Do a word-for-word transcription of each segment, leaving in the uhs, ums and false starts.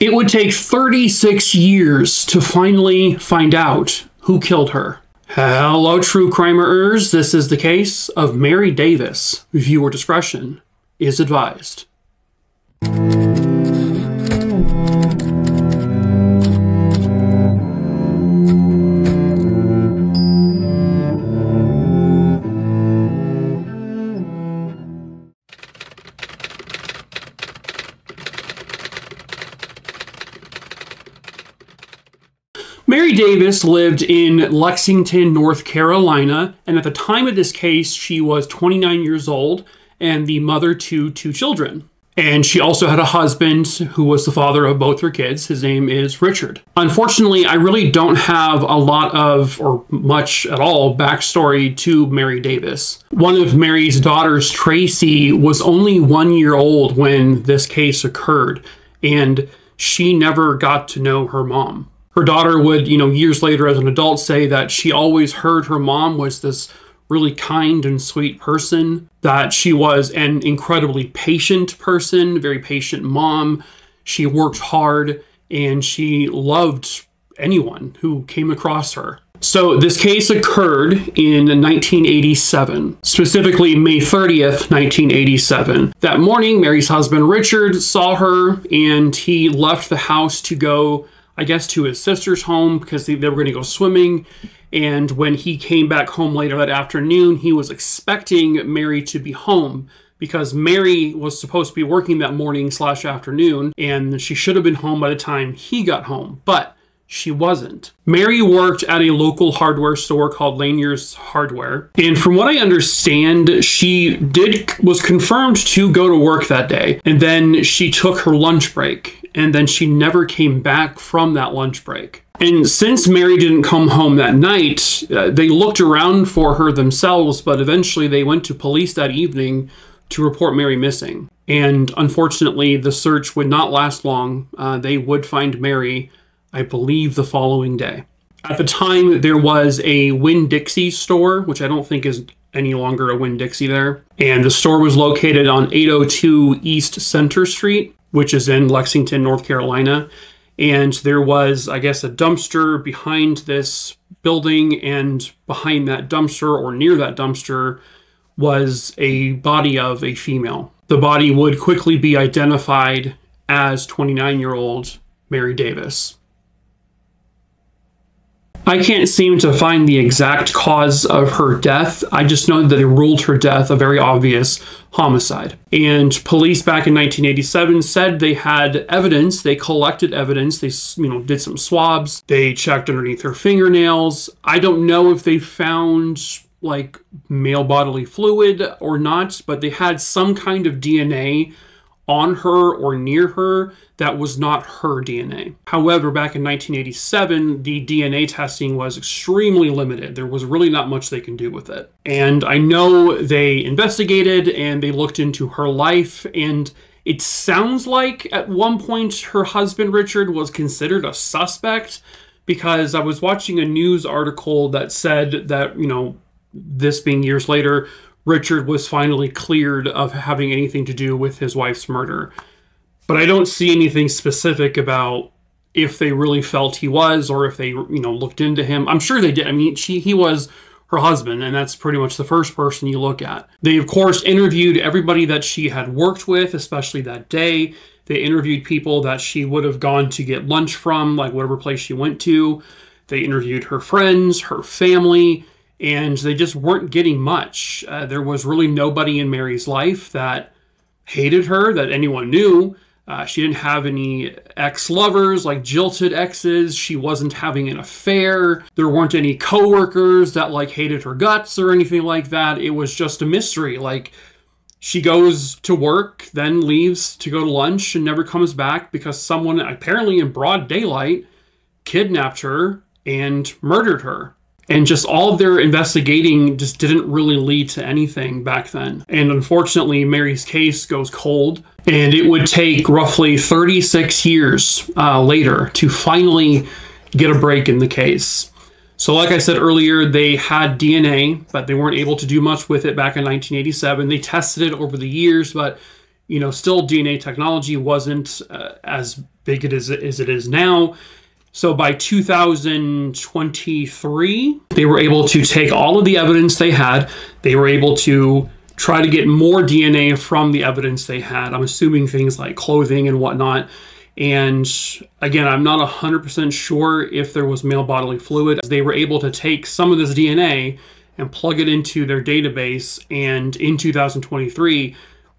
It would take thirty-six years to finally find out who killed her. Hello, true crimers. This is the case of Mary Davis. Viewer discretion is advised. Mary Davis lived in Lexington, North Carolina, and at the time of this case, she was twenty-nine years old and the mother to two children. And she also had a husband who was the father of both her kids. His name is Richard. Unfortunately, I really don't have a lot of, or much at all, backstory to Mary Davis. One of Mary's daughters, Tracy, was only one year old when this case occurred, and she never got to know her mom. Her daughter would, you know, years later as an adult say that she always heard her mom was this really kind and sweet person, that she was an incredibly patient person, very patient mom. She worked hard and she loved anyone who came across her. So this case occurred in nineteen eighty-seven, specifically May thirtieth, nineteen eighty-seven. That morning, Mary's husband Richard saw her and he left the house to go, I guess, to his sister's home because they, they were going to go swimming. And when he came back home later that afternoon, he was expecting Mary to be home because Mary was supposed to be working that morning slash afternoon, and she should have been home by the time he got home, but she wasn't. Mary worked at a local hardware store called Lanier's Hardware, and from what I understand, she did was confirmed to go to work that day, and then she took her lunch break. And then she never came back from that lunch break. And since Mary didn't come home that night, uh, they looked around for her themselves, but eventually they went to police that evening to report Mary missing. And unfortunately, the search would not last long. Uh, they would find Mary, I believe, the following day. At the time, there was a Winn-Dixie store, which I don't think is any longer a Winn-Dixie there. And the store was located on eight oh two East Center Street. Which is in Lexington, North Carolina. And there was, I guess, a dumpster behind this building, and behind that dumpster, or near that dumpster, was a body of a female. The body would quickly be identified as twenty-nine-year-old Mary Davis. I can't seem to find the exact cause of her death. I just know that they ruled her death a very obvious homicide. And police back in nineteen eighty-seven said they had evidence. They collected evidence. They, you know, did some swabs. They checked underneath her fingernails. I don't know if they found like male bodily fluid or not, but they had some kind of D N A on her or near her that was not her D N A. However, back in nineteen eighty-seven, the D N A testing was extremely limited. There was really not much they can do with it. And I know they investigated and they looked into her life, and it sounds like at one point her husband Richard was considered a suspect, because I was watching a news article that said that, you know, this being years later, Richard was finally cleared of having anything to do with his wife's murder. But I don't see anything specific about if they really felt he was, or if they, you know, looked into him. I'm sure they did. I mean, she, he was her husband, and that's pretty much the first person you look at. They, of course, interviewed everybody that she had worked with, especially that day. They interviewed people that she would have gone to get lunch from, like whatever place she went to. They interviewed her friends, her family, and they just weren't getting much. Uh, there was really nobody in Mary's life that hated her, that anyone knew. Uh, she didn't have any ex-lovers, like jilted exes. She wasn't having an affair. There weren't any coworkers that like hated her guts or anything like that. It was just a mystery. Like, she goes to work, then leaves to go to lunch and never comes back because someone, apparently in broad daylight, kidnapped her and murdered her. And just all of their investigating just didn't really lead to anything back then. And unfortunately, Mary's case goes cold, and it would take roughly thirty-six years uh, later to finally get a break in the case. So like I said earlier, they had D N A, but they weren't able to do much with it back in nineteen eighty-seven. They tested it over the years, but you know, still D N A technology wasn't uh, as big as it is now. So by two thousand twenty-three, they were able to take all of the evidence they had. They were able to try to get more D N A from the evidence they had. I'm assuming things like clothing and whatnot. And again, I'm not one hundred percent sure if there was male bodily fluid. They were able to take some of this D N A and plug it into their database. And in two thousand twenty-three,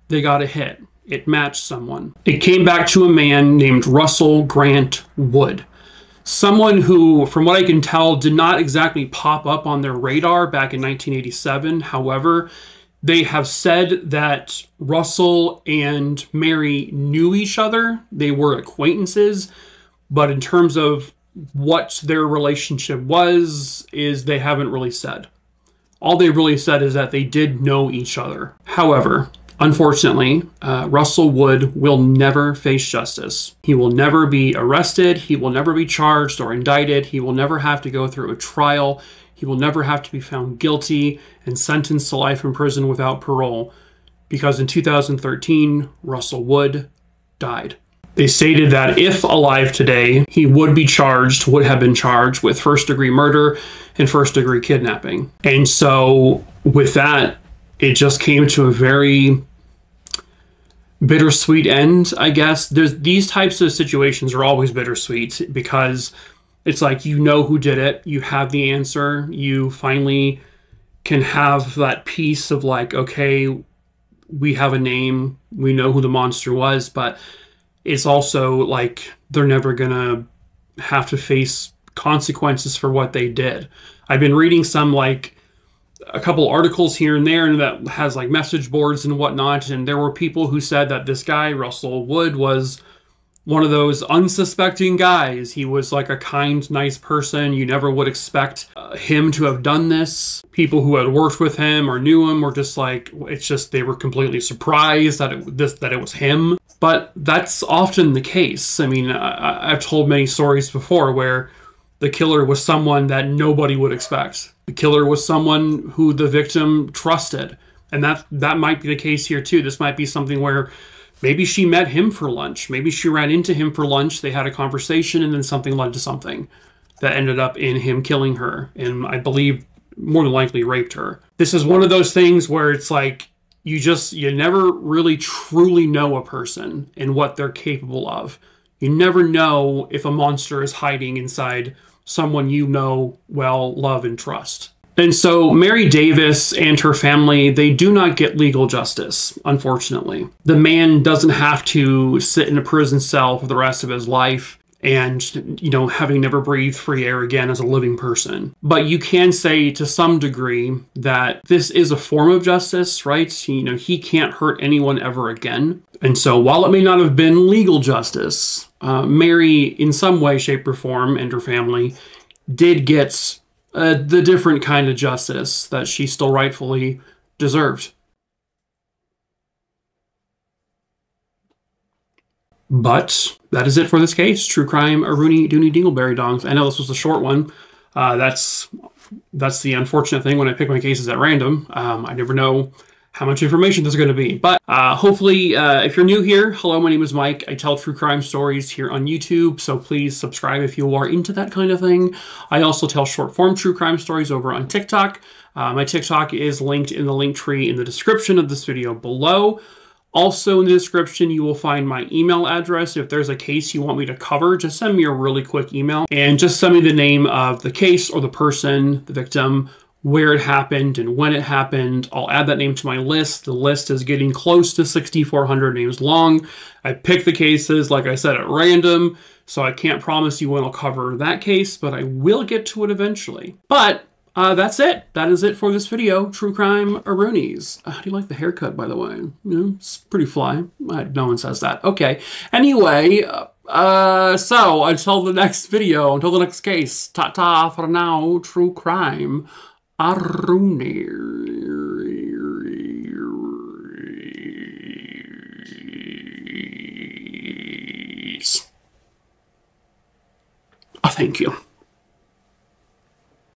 they got a hit. It matched someone. It came back to a man named Russell Grant Wood. Someone who, from what I can tell, did not exactly pop up on their radar back in nineteen eighty-seven. However, they have said that Russell and Mary knew each other. They were acquaintances, but in terms of what their relationship was, is they haven't really said. All they really said is that they did know each other. However, unfortunately, uh, Russell Wood will never face justice. He will never be arrested. He will never be charged or indicted. He will never have to go through a trial. He will never have to be found guilty and sentenced to life in prison without parole, because in two thousand thirteen, Russell Wood died. They stated that if alive today, he would be charged, would have been charged with first-degree murder and first-degree kidnapping. And so with that, it just came to a very bittersweet end, I guess. There's, these types of situations are always bittersweet because it's like, you know who did it, you have the answer, you finally can have that piece of like, okay, we have a name, we know who the monster was, but it's also like they're never gonna have to face consequences for what they did. I've been reading some like a couple articles here and there and that has like message boards and whatnot, and there were people who said that this guy, Russell Wood, was one of those unsuspecting guys. He was like a kind, nice person. You never would expect uh, him to have done this. People who had worked with him or knew him were just like, it's just, they were completely surprised that it, this, that it was him. But that's often the case. I mean, I, I've told many stories before where the killer was someone that nobody would expect. The killer was someone who the victim trusted. And that, that might be the case here too. This might be something where maybe she met him for lunch. Maybe she ran into him for lunch. They had a conversation, and then something led to something that ended up in him killing her, and I believe more than likely raped her. This is one of those things where it's like you just, you never really truly know a person and what they're capable of. You never know if a monster is hiding inside someone you know well, love, and trust. And so Mary Davis and her family, they do not get legal justice, unfortunately. The man doesn't have to sit in a prison cell for the rest of his life and, you know, having never breathed free air again as a living person. But you can say to some degree that this is a form of justice, right? You know, he can't hurt anyone ever again. And so while it may not have been legal justice, uh, Mary, in some way, shape, or form, and her family did get Uh, the different kind of justice that she still rightfully deserved. But that is it for this case. True crime, a Rooney, Dooney, Dingleberry Dongs. I know this was a short one. Uh, that's that's the unfortunate thing when I pick my cases at random. Um, I never know how much information there's going to be. But uh, hopefully, uh, if you're new here, hello, my name is Mike. I tell true crime stories here on YouTube, so please subscribe if you are into that kind of thing. I also tell short form true crime stories over on TikTok. Uh, my TikTok is linked in the link tree in the description of this video below. Also in the description, you will find my email address. If there's a case you want me to cover, just send me a really quick email and just send me the name of the case or the person, the victim, where it happened and when it happened. I'll add that name to my list. The list is getting close to six thousand four hundred names long. I pick the cases, like I said, at random, so I can't promise you when I'll cover that case, but I will get to it eventually. But uh, that's it. That is it for this video. True crime, Aroonies. How do you like the haircut, by the way? You know, it's pretty fly. No one says that. Okay. Anyway, uh, so until the next video, until the next case, ta-ta for now, true crime. I thank you.